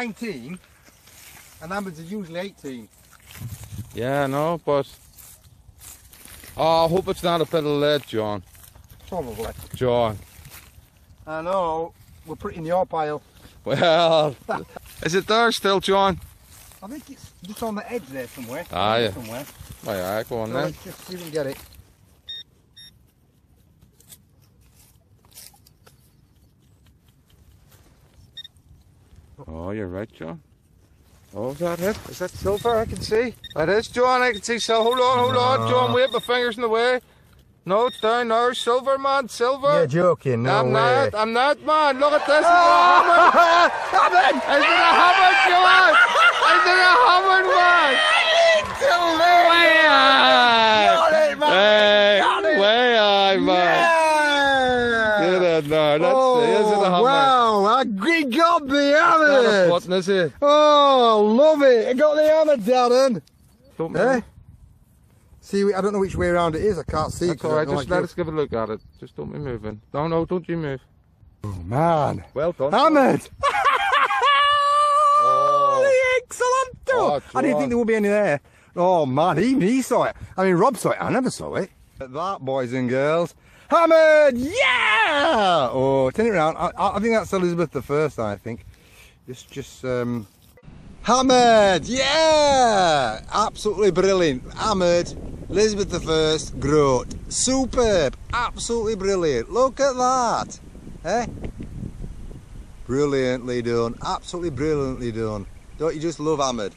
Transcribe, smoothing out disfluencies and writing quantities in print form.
19 and Hammereds are usually 18. Yeah, I know, but... Oh, I hope it's not a little late, John. Probably. John. I know, we're putting your pile. Well, is it there still, John? I think it's just on the edge there somewhere. Ah, yeah. Somewhere. Oh, yeah, go on then. Just see if we can get it. Oh, you're right, John. Oh, is that it? Is that silver? I can see. That is, John. I can see. So hold on, hold on, John. Wait, my finger's in the way. No, it's down there. Silver, man. Silver. You're joking. No way. I'm not, man. Look at this. Hammered. Is it a hammered, John? Is it a hammered, man? Got the hammered! What is it? Oh, love it! I got the hammered, Darren! Don't mind. Eh? See, I don't know which way around it is, I can't see. That's alright, just let us give a look at it. Just don't be moving. No, no, don't you move. Oh, man! Well done. Hammered! Oh, excellent! Oh, I didn't think there would be any there. Oh, man, even he saw it. I mean, Rob saw it, I never saw it. That, boys and girls. Hammered! Yeah! Oh, turn it around. I think that's Elizabeth I, I think. Just Hammered! Yeah! Absolutely brilliant. Hammered. Elizabeth I, Groat. Superb. Absolutely brilliant. Look at that. Eh? Brilliantly done. Absolutely brilliantly done. Don't you just love Hammered?